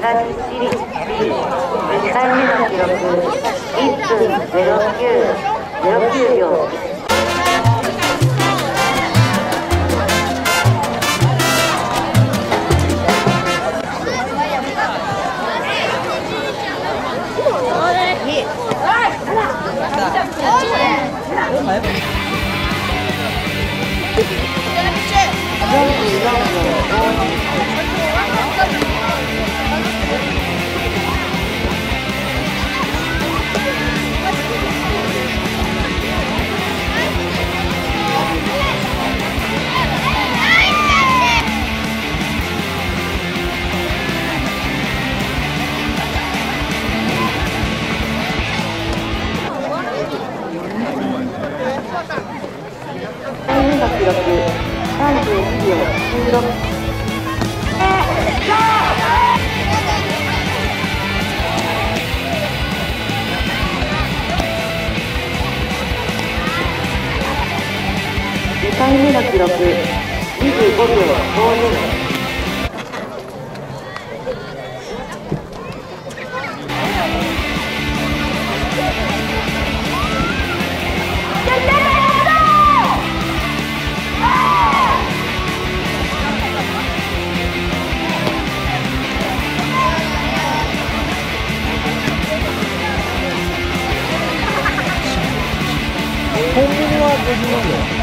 がびっちり2回目の記録1分09秒。2回目の記録25秒52。コンビニは50万だよ。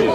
記録。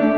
78